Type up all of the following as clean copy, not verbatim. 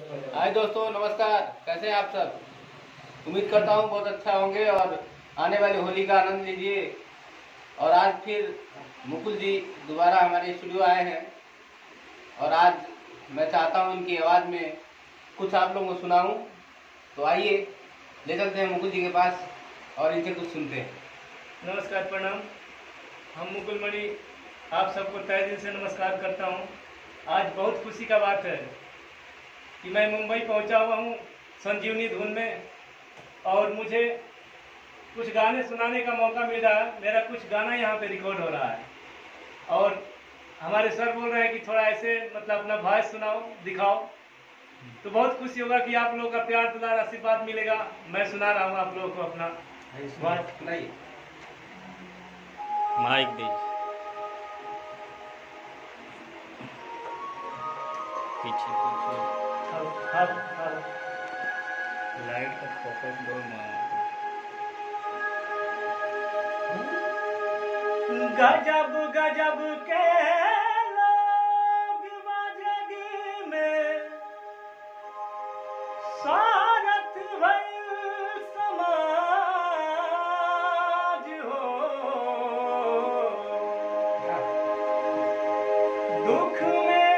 हाय दोस्तों, नमस्कार। कैसे हैं आप सब? उम्मीद करता हूँ बहुत अच्छा होंगे और आने वाली होली का आनंद लीजिए। और आज फिर मुकुल जी दोबारा हमारे स्टूडियो आए हैं और आज मैं चाहता हूँ उनकी आवाज़ में कुछ आप लोगों को सुनाऊँ। तो आइए ले चलते हैं मुकुल जी के पास और इनसे कुछ सुनते हैं। नमस्कार, प्रणाम। हम मुकुल मणि आप सबको तहे दिल से नमस्कार करता हूँ। आज बहुत खुशी का बात है कि मैं मुंबई पहुंचा हुआ हूं संजीवनी धुन में और मुझे कुछ गाने सुनाने का मौका मिल रहा है। मेरा कुछ गाना यहां पे रिकॉर्ड हो रहा है और हमारे सर बोल रहे हैं कि थोड़ा ऐसे मतलब अपना वॉइस सुनाओ, दिखाओ। तो बहुत खुशी होगा कि आप लोगों का प्यार दुलार आशीर्वाद मिलेगा। मैं सुना रहा हूं आप लोगों को अपना माइक दे पीछे लाइट का फोकस बोल। गजब गजब के लोग बाज़गी में सारथ भई समाज हो, दुख में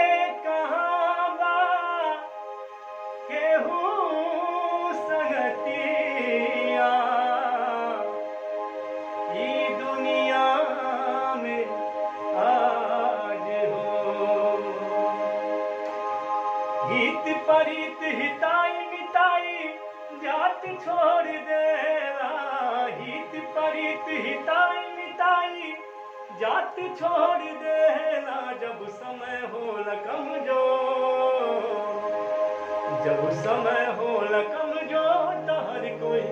हित परित हिताई मिताई जात छोड़ देला, हित परित हिताई मिताई जात छोड़ देला। जब समय हो कमजोर, जब समय हो कमजोर तहर कोई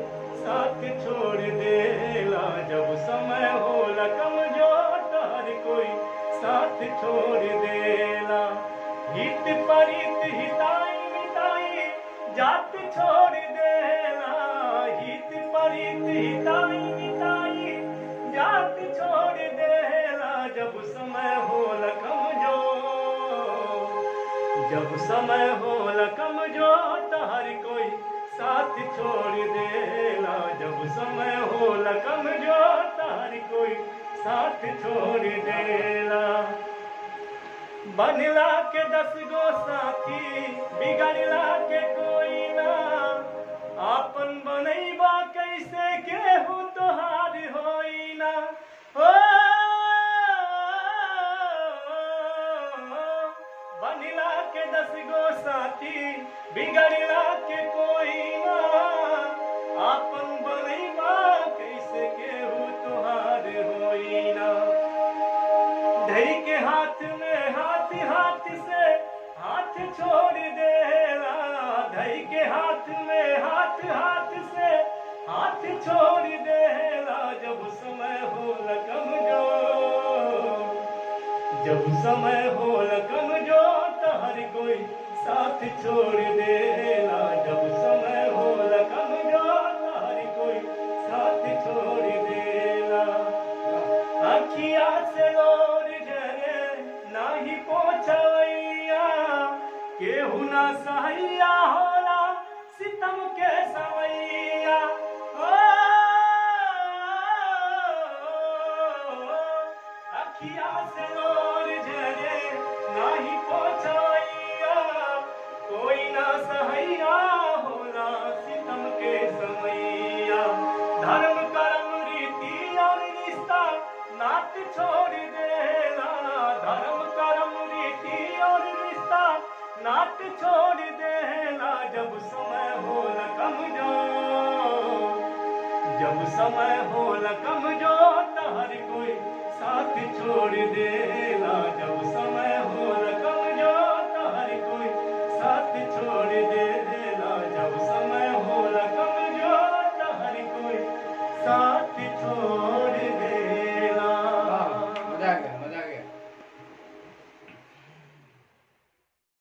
साथ छोड़ देला, जब समय हो कमजोर तहर कोई साथ छोड़ देला। हित परित हिताई मिताई जात छोड़ देला, हित परित हिताई मिताई जात छोड़ देला। जब समय हो कमजोर, जब समय हो कमजोर तहर कोई साथ छोड़ देला, जब समय हो कमजोर तहर कोई साथ छोड़ देला। बनला के दस गो साथी बिगड़ला के कोई ना, आपन बनैबा कैसे केहू तोहार होई ना। ओ बनला के दस गो साथी बिगड़ला के कोई ना, आपन बनैबा कैसे केहू तोहार होई ना। धई के हाथ में हाथ, हाथ से हाथ छोड़ देला, धई के हाथ में हाथ, हाथ से हाथ छोड़ देला। जब समय हो कमजोर, जब समय हो कमजोर तहर कोई साथ छोड़ देला, जब समय हो कमजोर तहर कोई साथ छोड़ देला। अखिया से केहू ना सहिया होला सितम के सवैया, अखिया से लोर जरे नाही पोछैया, कोई ना सहिया होला सितम के सवैया। धर्म कर्म रीति और रिश्ता नात छोड़ देला, धर्म कर्म रीति और रिश्ता नात छोड़ देला। जब समय हो कमजोर, जब समय हो कमजोर तहर कोई साथ छोड़ देला, जब समय